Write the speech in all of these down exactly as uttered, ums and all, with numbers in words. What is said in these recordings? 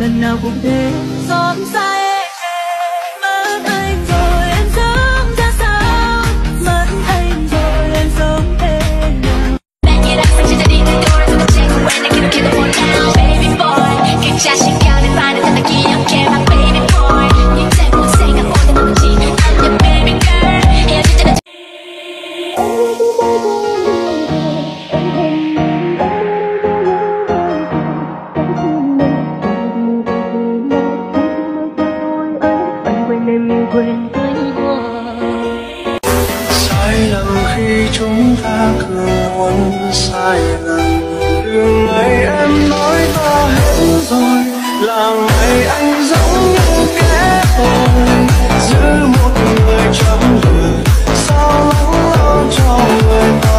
lần nào cũng thế xót xa em. Mất anh rồi em sống ra sao, mất anh rồi em sống thế nào. Sai lầm khi chúng ta cứ muốn sai lầm. Đường ngày em nói ta hết rồi, là ngày anh giống như kẻ tồi, giữ một người trong đời sao lắng lo cho người ta.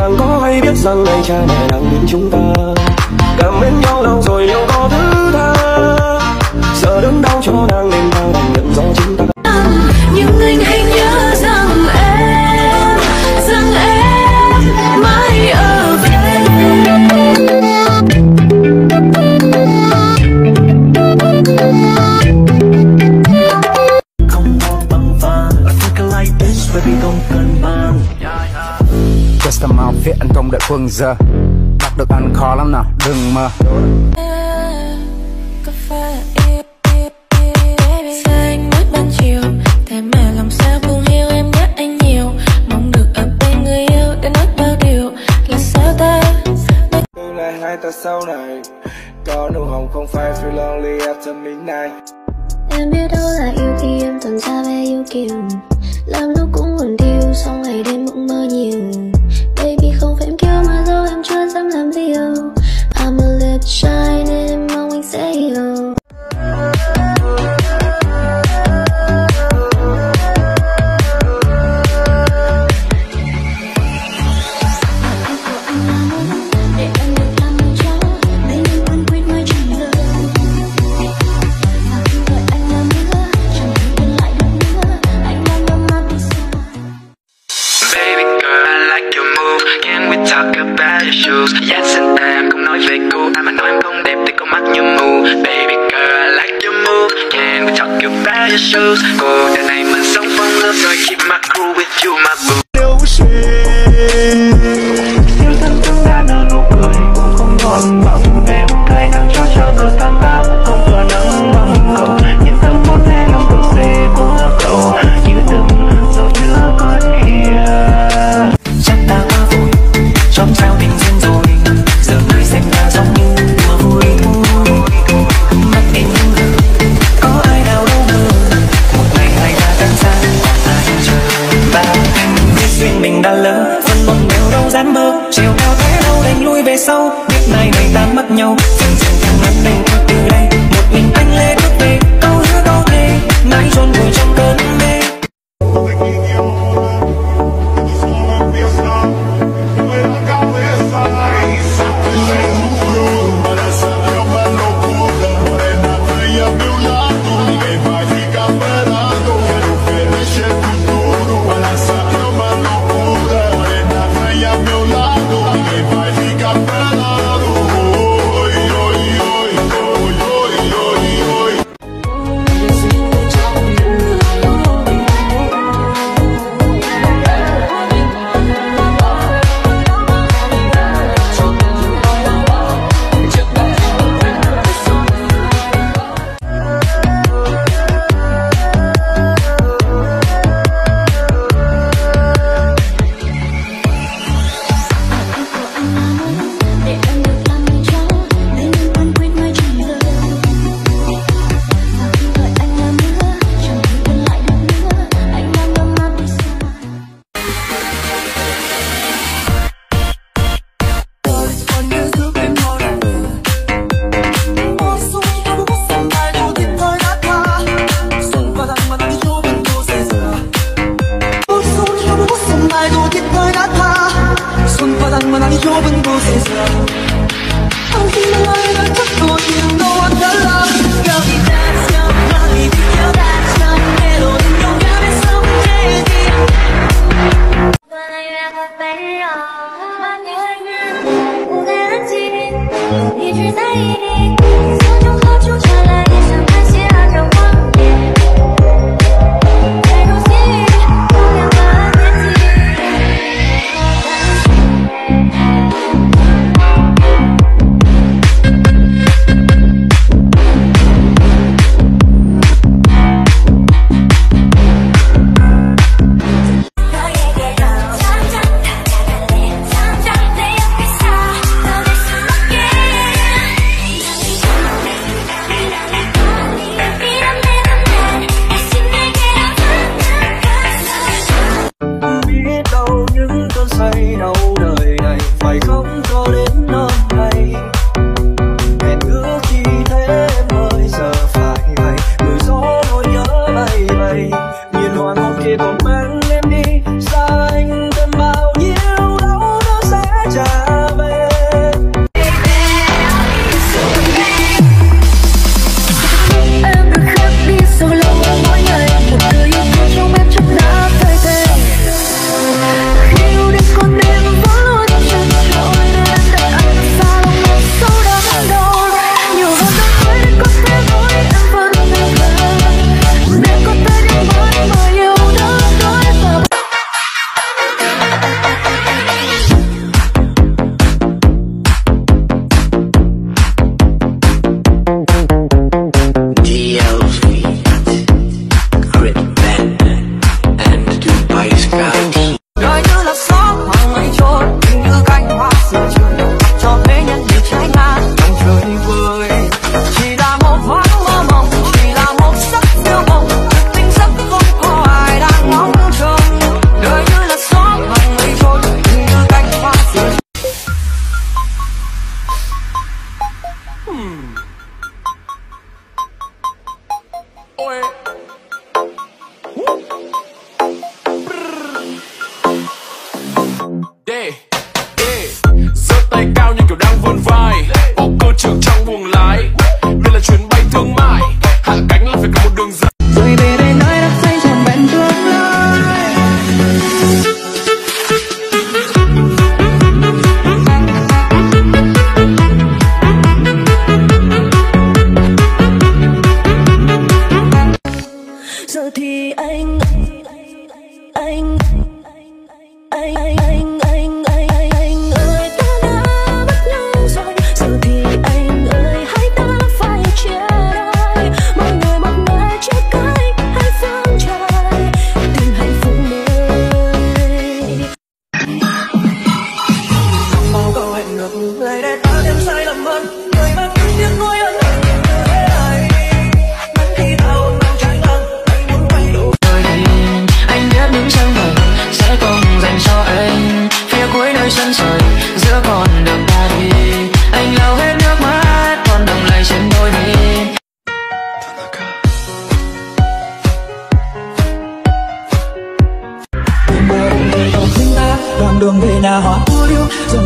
Nàng có hay biết rằng ngày cha mẹ đang bên chúng ta, cảm mến nhau lâu rồi liệu có thứ tha. Giờ đớn đau cho nàng nên ta đành nhận rõ chính ta. Nhưng anh hãy nhớ rằng em, rằng em mãi ở bên. Không có bằng vàng, I think I like this, baby không cần bằng. Just a mouthful anh không đợi quân giờ, bắt được anh khó lắm nào, đừng mơ. Tương lai hai ta sau này có nụ hồng không phải feel lonely after midnight. Em biết đâu là yêu khi em tận ra về yêu kiều, làm lúc cũng buồn điêu sau ngày đêm mộng mơ nhiều. Baby không phải em kêu mà dẫu em chưa dám làm điều. I'ma let shine nên em mong anh sẽ hiểu. Yes and em không nói về cô, ai mà nói em không đẹp thì con mắt như mù. Baby girl, I like your move, can we talk about your shoes. Cô đời này mình sống phong love, so I keep my crew with you, my boo. Nếu xuyên yêu thương thương ra nở nụ cười, cũng không còn mộng em cười nắng cho cho tôi tan ta, không vừa nắng mong cầu. Nhìn tâm hồn em lòng cầu xê của cậu, như từng dấu chưa còn kia. Chắc ta quá vui trong sao tình duyên. Mình đã lỡ phần mong đều đâu dám mơ, chiều nào thế đâu đánh lui về sau, biết này này ta mất nhau. Dần dần thằng mắt đành qua từ đây, một mình anh lê bước về câu hứa có thể mãi trốn vùi trong cơn mê. Oi, oi, oi.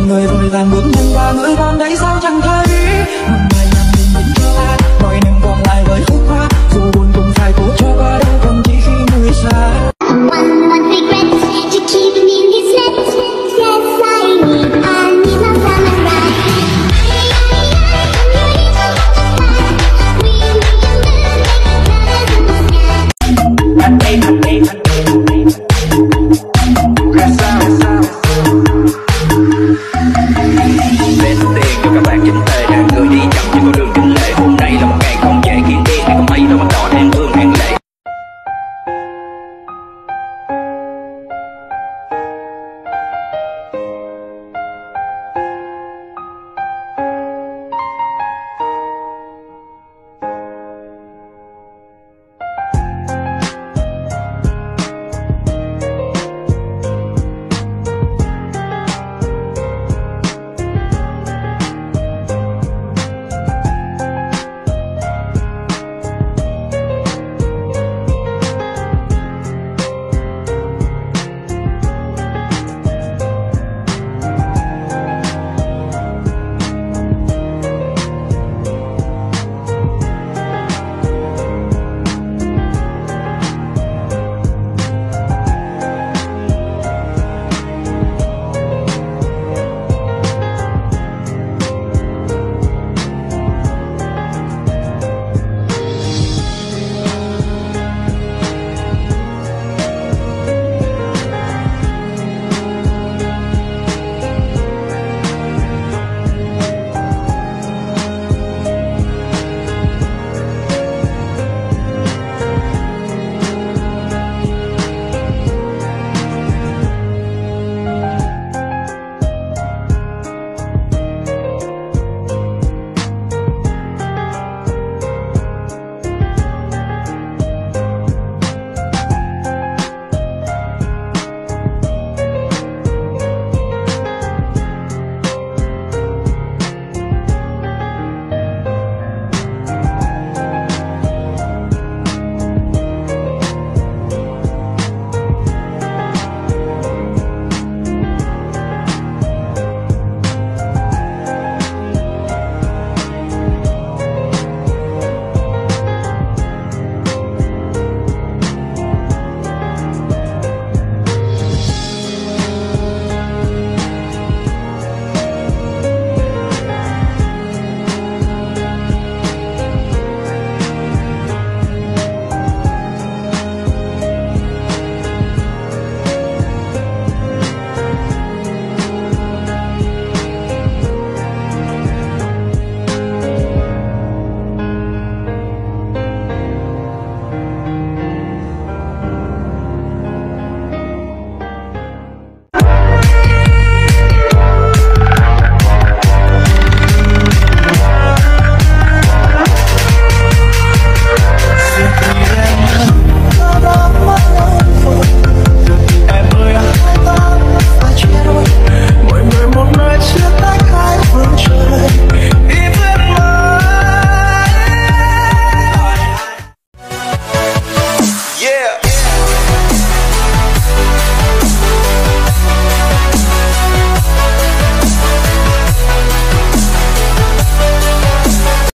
Người vội vàng bước nhanh qua ngỡ con đấy sao chẳng thấy. Một ngày nằm nhìn những cho ta, mọi nơi